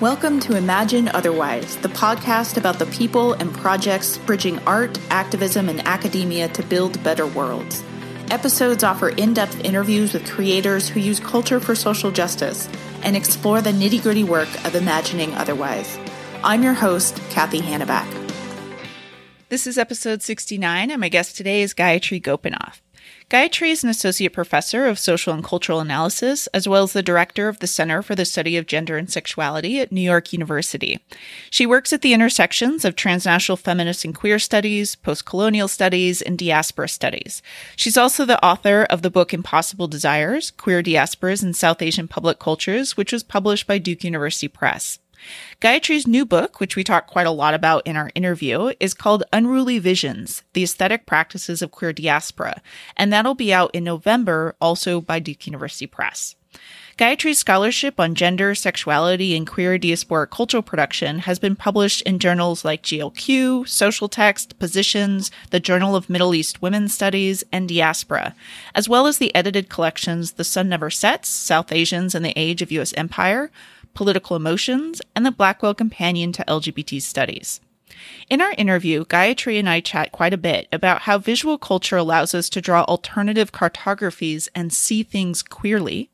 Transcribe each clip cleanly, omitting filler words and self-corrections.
Welcome to Imagine Otherwise, the podcast about the people and projects bridging art, activism, and academia to build better worlds. Episodes offer in-depth interviews with creators who use culture for social justice and explore the nitty-gritty work of imagining otherwise. I'm your host, Cathy Hannabach. This is episode 69, and my guest today is Gayatri Gopinath. Gayatri is an associate professor of social and cultural analysis, as well as the director of the Center for the Study of Gender and Sexuality at New York University. She works at the intersections of transnational feminist and queer studies, postcolonial studies, and diaspora studies. She's also the author of the book Impossible Desires: Queer Diasporas in South Asian Public Cultures, which was published by Duke University Press. Gayatri's new book, which we talk quite a lot about in our interview, is called Unruly Visions: The Aesthetic Practices of Queer Diaspora, and that'll be out in November, also by Duke University Press. Gayatri's scholarship on gender, sexuality, and queer diasporic cultural production has been published in journals like GLQ, Social Text, Positions, the Journal of Middle East Women's Studies, and Diaspora, as well as the edited collections The Sun Never Sets: South Asians in the Age of U.S. Empire, Political Emotions, and the Blackwell Companion to LGBT Studies. In our interview, Gayatri and I chat quite a bit about how visual culture allows us to draw alternative cartographies and see things queerly,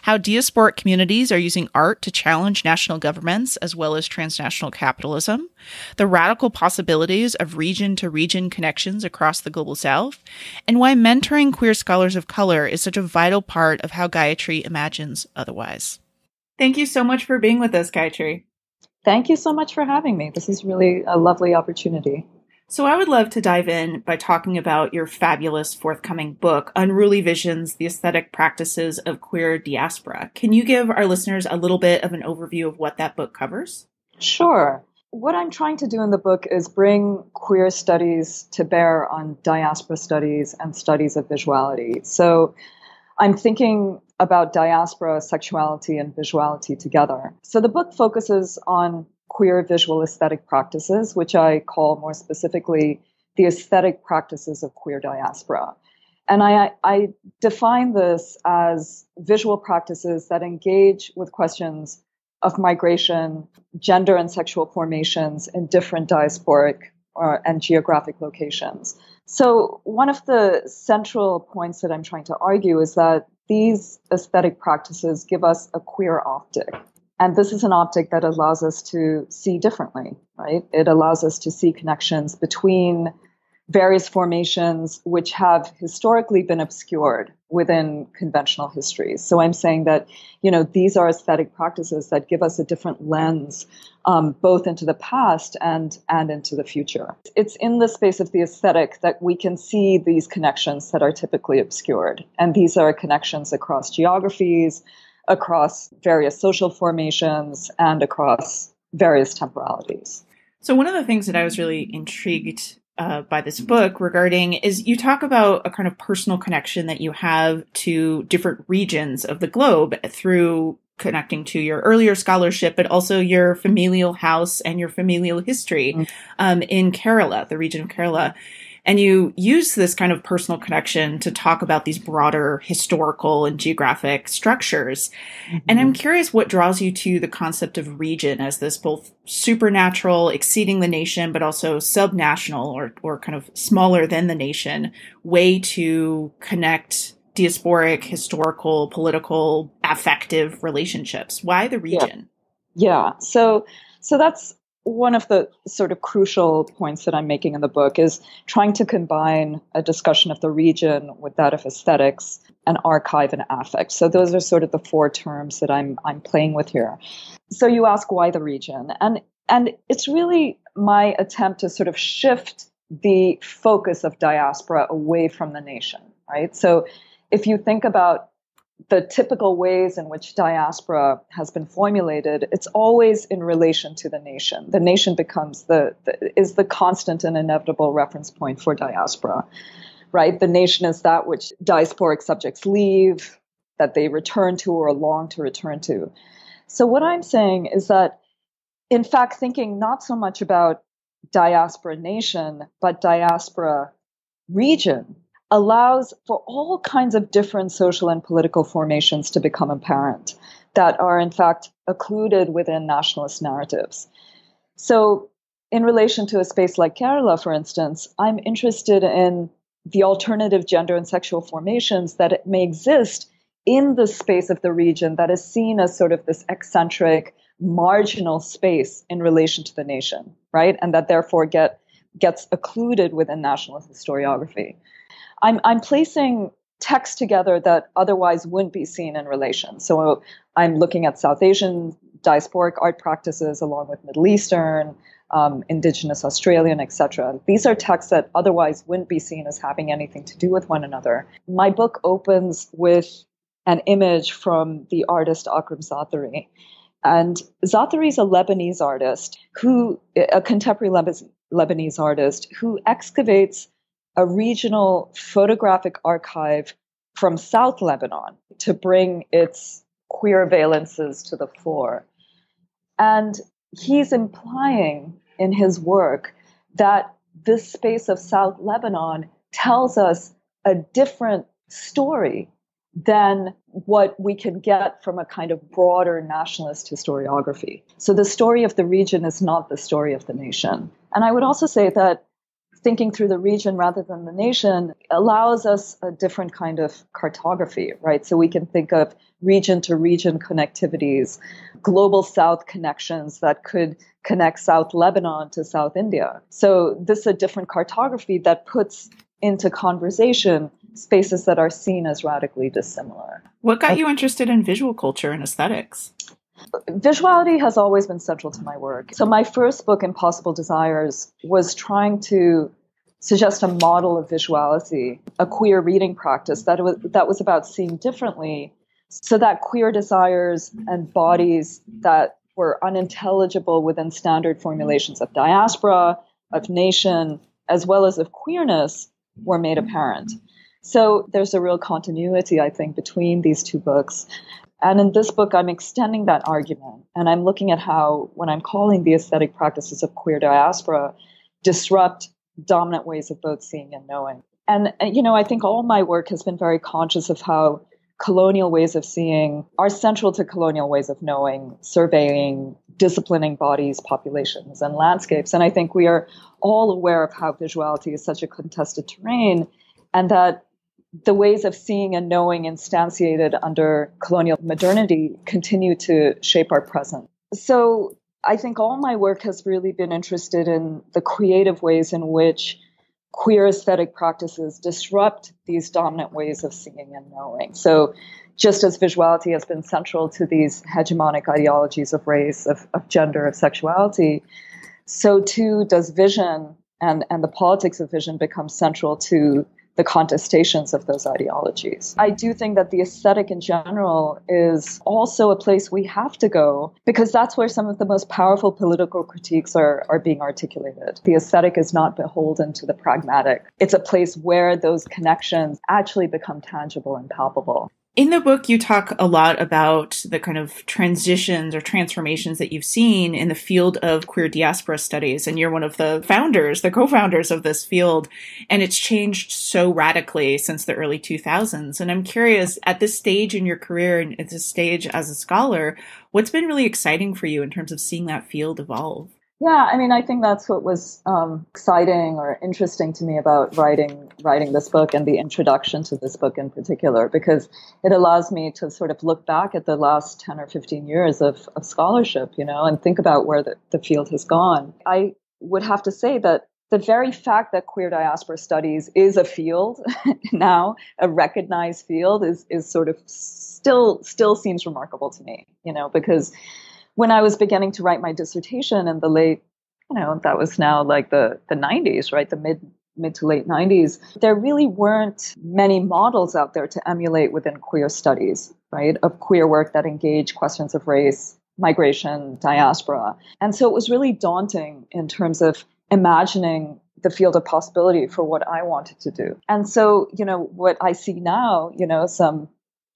how diasporic communities are using art to challenge national governments as well as transnational capitalism, the radical possibilities of region-to-region connections across the Global South, and why mentoring queer scholars of color is such a vital part of how Gayatri imagines otherwise. Thank you so much for being with us, Gayatri. Thank you so much for having me. This is really a lovely opportunity. So I would love to dive in by talking about your fabulous forthcoming book, Unruly Visions: The Aesthetic Practices of Queer Diaspora. Can you give our listeners a little bit of an overview of what that book covers? Sure. What I'm trying to do in the book is bring queer studies to bear on diaspora studies and studies of visuality. So I'm thinking about diaspora, sexuality, and visuality together. So the book focuses on queer visual aesthetic practices, which I call more specifically the aesthetic practices of queer diaspora. And I define this as visual practices that engage with questions of migration, gender and sexual formations in different diasporic and geographic locations. So one of the central points that I'm trying to argue is that these aesthetic practices give us a queer optic. And this is an optic that allows us to see differently, right? It allows us to see connections between various formations which have historically been obscured within conventional histories. So I'm saying that, these are aesthetic practices that give us a different lens, both into the past and into the future. It's in the space of the aesthetic that we can see these connections that are typically obscured. And these are connections across geographies, across various social formations, and across various temporalities. So one of the things that I was really intrigued by this book regarding is you talk about a kind of personal connection that you have to different regions of the globe through connecting to your earlier scholarship, but also your familial house and your familial history in Kerala, the region of Kerala. And you use this kind of personal connection to talk about these broader historical and geographic structures. Mm-hmm. And I'm curious what draws you to the concept of region as this both supernatural, exceeding the nation, but also subnational or kind of smaller than the nation way to connect diasporic, historical, political, affective relationships. Why the region? Yeah. So that's one of the sort of crucial points that I'm making in the book is trying to combine a discussion of the region with that of aesthetics and archive and affect. So those are sort of the four terms that I'm playing with here. So you ask why the region? And it's really my attempt to sort of shift the focus of diaspora away from the nation, right? So if you think about the typical ways in which diaspora has been formulated, it's always in relation to the nation. The nation becomes is the constant and inevitable reference point for diaspora, right? The nation is that which diasporic subjects leave, that they return to or long to return to. So what I'm saying is that, in fact, thinking not so much about diaspora nation, but diaspora region, allows for all kinds of different social and political formations to become apparent. that are in fact occluded within nationalist narratives. So in relation to a space like Kerala, for instance, I'm interested in the alternative gender and sexual formations that may exist in the space of the region that is seen as sort of this eccentric, marginal space in relation to the nation, right? And that therefore gets occluded within nationalist historiography. I'm placing texts together that otherwise wouldn't be seen in relation. So I'm looking at South Asian diasporic art practices along with Middle Eastern, Indigenous Australian, etc. These are texts that otherwise wouldn't be seen as having anything to do with one another. My book opens with an image from the artist Akram Zaatary. And Zaatary is a Lebanese artist, a contemporary Lebanese artist who excavates a regional photographic archive from South Lebanon to bring its queer valences to the fore. And he's implying in his work that this space of South Lebanon tells us a different story than what we can get from a kind of broader nationalist historiography. So the story of the region is not the story of the nation. And I would also say that thinking through the region rather than the nation allows us a different kind of cartography, right? So we can think of region-to-region connectivities, global South connections that could connect South Lebanon to South India. So this is a different cartography that puts into conversation spaces that are seen as radically dissimilar. What got you interested in visual culture and aesthetics? Visuality has always been central to my work. So my first book, Impossible Desires, was trying to suggest a model of visuality, a queer reading practice that was about seeing differently, so that queer desires and bodies that were unintelligible within standard formulations of diaspora, of nation, as well as of queerness, were made apparent. So there's a real continuity, I think, between these two books. And in this book, I'm extending that argument. And I'm looking at how, when I'm calling the aesthetic practices of queer diaspora, disrupt dominant ways of both seeing and knowing. And, I think all my work has been very conscious of how colonial ways of seeing are central to colonial ways of knowing, surveying, disciplining bodies, populations, and landscapes. And I think we are all aware of how visuality is such a contested terrain, and that the ways of seeing and knowing instantiated under colonial modernity continue to shape our present. So I think all my work has really been interested in the creative ways in which queer aesthetic practices disrupt these dominant ways of seeing and knowing. So just as visuality has been central to these hegemonic ideologies of race, of gender, of sexuality, so too does vision and the politics of vision become central to the contestations of those ideologies. I do think that the aesthetic in general is also a place we have to go, because that's where some of the most powerful political critiques are being articulated. The aesthetic is not beholden to the pragmatic. It's a place where those connections actually become tangible and palpable. In the book, you talk a lot about the kind of transitions or transformations that you've seen in the field of queer diaspora studies. And you're one of the co-founders of this field. And it's changed so radically since the early 2000s. And I'm curious, at this stage in your career and at this stage as a scholar, what's been really exciting for you in terms of seeing that field evolve? Yeah, I think that's what was exciting or interesting to me about writing this book and the introduction to this book in particular, because it allows me to sort of look back at the last 10 or 15 years of scholarship, and think about where the field has gone. I would have to say that the very fact that queer diaspora studies is a field now, a recognized field, is sort of still seems remarkable to me, because when I was beginning to write my dissertation in the late, that was now like the 90s, right? The mid to late 90s, there really weren't many models out there to emulate within queer studies, right? Of queer work that engaged questions of race, migration, diaspora. And so it was really daunting in terms of imagining the field of possibility for what I wanted to do. And so, what I see now, some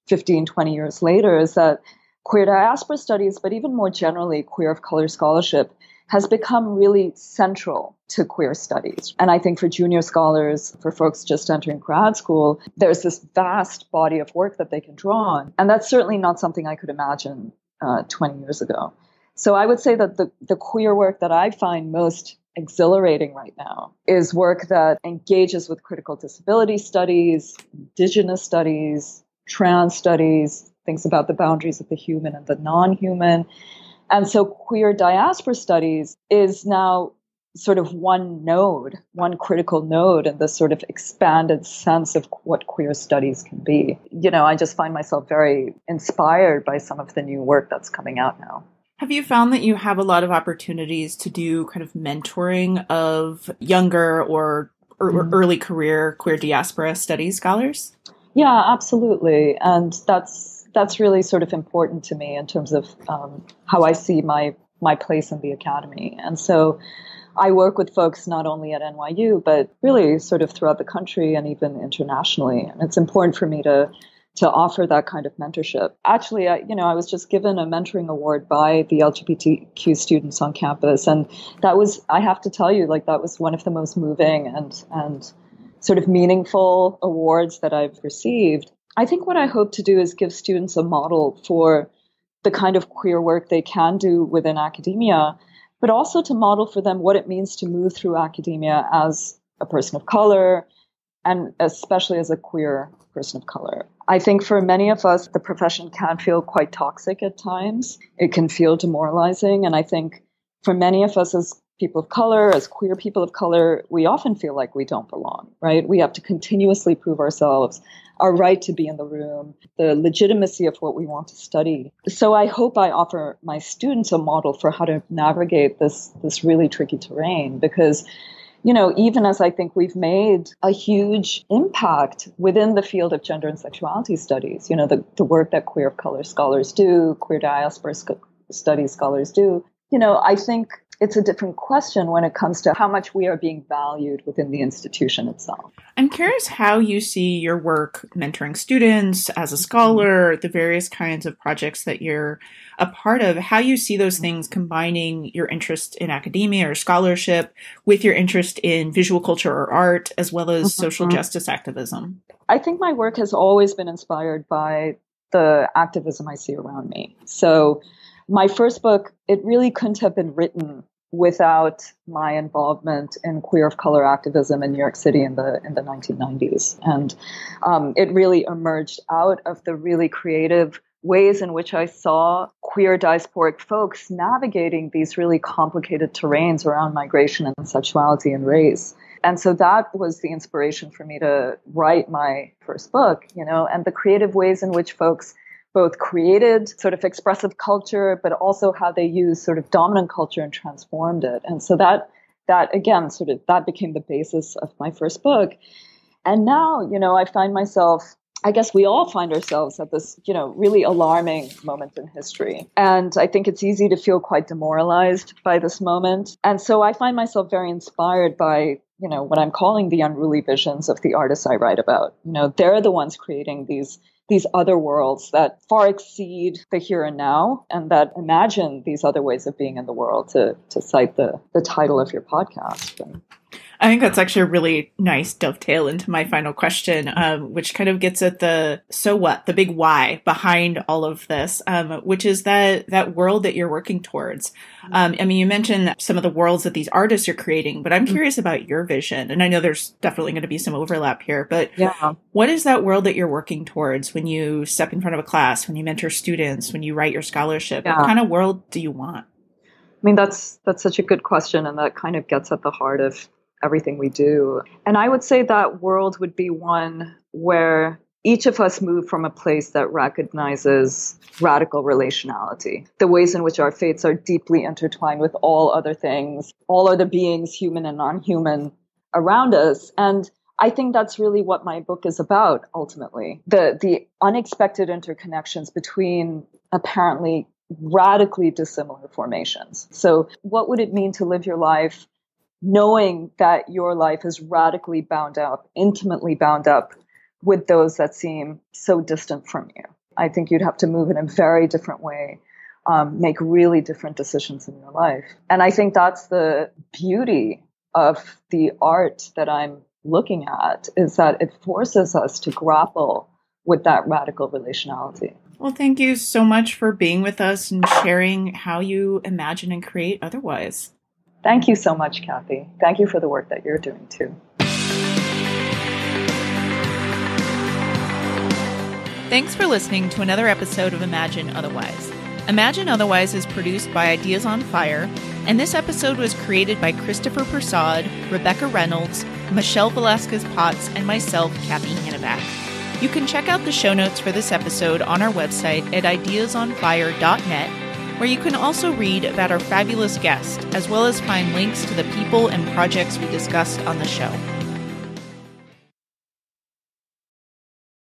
15, 20 years later, is that queer diaspora studies, but even more generally, queer of color scholarship, has become really central to queer studies. And I think for junior scholars, for folks just entering grad school, there's this vast body of work that they can draw on. And that's certainly not something I could imagine 20 years ago. So I would say that the queer work that I find most exhilarating right now is work that engages with critical disability studies, indigenous studies, trans studies, thinks about the boundaries of the human and the non-human. And so queer diaspora studies is now sort of one node, one critical node in this sort of expanded sense of what queer studies can be. You know, I just find myself very inspired by some of the new work that's coming out now. Have you found that you have a lot of opportunities to do kind of mentoring of younger or early career queer diaspora studies scholars? Yeah, absolutely. And that's really sort of important to me in terms of how I see my place in the academy. And so I work with folks not only at NYU, but really sort of throughout the country and even internationally. And it's important for me to offer that kind of mentorship. Actually, I was just given a mentoring award by the LGBTQ students on campus. And that was, I have to tell you, like, that was one of the most moving and sort of meaningful awards that I've received. I think what I hope to do is give students a model for the kind of queer work they can do within academia, but also to model for them what it means to move through academia as a person of color, and especially as a queer person of color. I think for many of us, the profession can feel quite toxic at times. It can feel demoralizing. And I think for many of us as people of color, as queer people of color, we often feel like we don't belong, right? We have to continuously prove ourselves, our right to be in the room, the legitimacy of what we want to study. So I hope I offer my students a model for how to navigate this really tricky terrain, because, you know, even as I think we've made a huge impact within the field of gender and sexuality studies, you know, the work that queer of color scholars do, queer diaspora studies scholars do, you know, I think it's a different question when it comes to how much we are being valued within the institution itself. I'm curious how you see your work mentoring students as a scholar, the various kinds of projects that you're a part of, how you see those things combining your interest in academia or scholarship with your interest in visual culture or art, as well as social justice activism. I think my work has always been inspired by the activism I see around me. So my first book, it really couldn't have been written without my involvement in queer of color activism in New York City in the 1990s. And it really emerged out of the really creative ways in which I saw queer diasporic folks navigating these really complicated terrains around migration and sexuality and race. And so that was the inspiration for me to write my first book, you know, and the creative ways in which folks both created sort of expressive culture, but also how they used sort of dominant culture and transformed it. And so that again, sort of that became the basis of my first book. And now, you know, I find myself, I guess we all find ourselves at this, you know, really alarming moment in history. And I think it's easy to feel quite demoralized by this moment. And so I find myself very inspired by, you know, what I'm calling the unruly visions of the artists I write about. You know, they're the ones creating these other worlds that far exceed the here and now, and that imagine these other ways of being in the world, to cite the title of your podcast. I think that's actually a really nice dovetail into my final question, which kind of gets at the so what, the big why behind all of this, which is that world that you're working towards. I mean, you mentioned some of the worlds that these artists are creating, but I'm curious about your vision. And I know there's definitely going to be some overlap here, but what is that world that you're working towards when you step in front of a class, when you mentor students, when you write your scholarship? Yeah. What kind of world do you want? I mean, that's such a good question. And that kind of gets at the heart of everything we do. And I would say that world would be one where each of us move from a place that recognizes radical relationality, the ways in which our fates are deeply intertwined with all other things, all other beings, human and non-human, around us. And I think that's really what my book is about, ultimately. The unexpected interconnections between apparently radically dissimilar formations. So what would it mean to live your life knowing that your life is radically bound up, intimately bound up with those that seem so distant from you? I think you'd have to move in a very different way, make really different decisions in your life. And I think that's the beauty of the art that I'm looking at, is that it forces us to grapple with that radical relationality. Well, thank you so much for being with us and sharing how you imagine and create otherwise. Thank you so much, Cathy. Thank you for the work that you're doing, too. Thanks for listening to another episode of Imagine Otherwise. Imagine Otherwise is produced by Ideas on Fire, and this episode was created by Christopher Persaud, Rebecca Reynolds, Michelle Velasquez-Potts, and myself, Cathy Hannabach. You can check out the show notes for this episode on our website at ideasonfire.net, where you can also read about our fabulous guest, as well as find links to the people and projects we discussed on the show.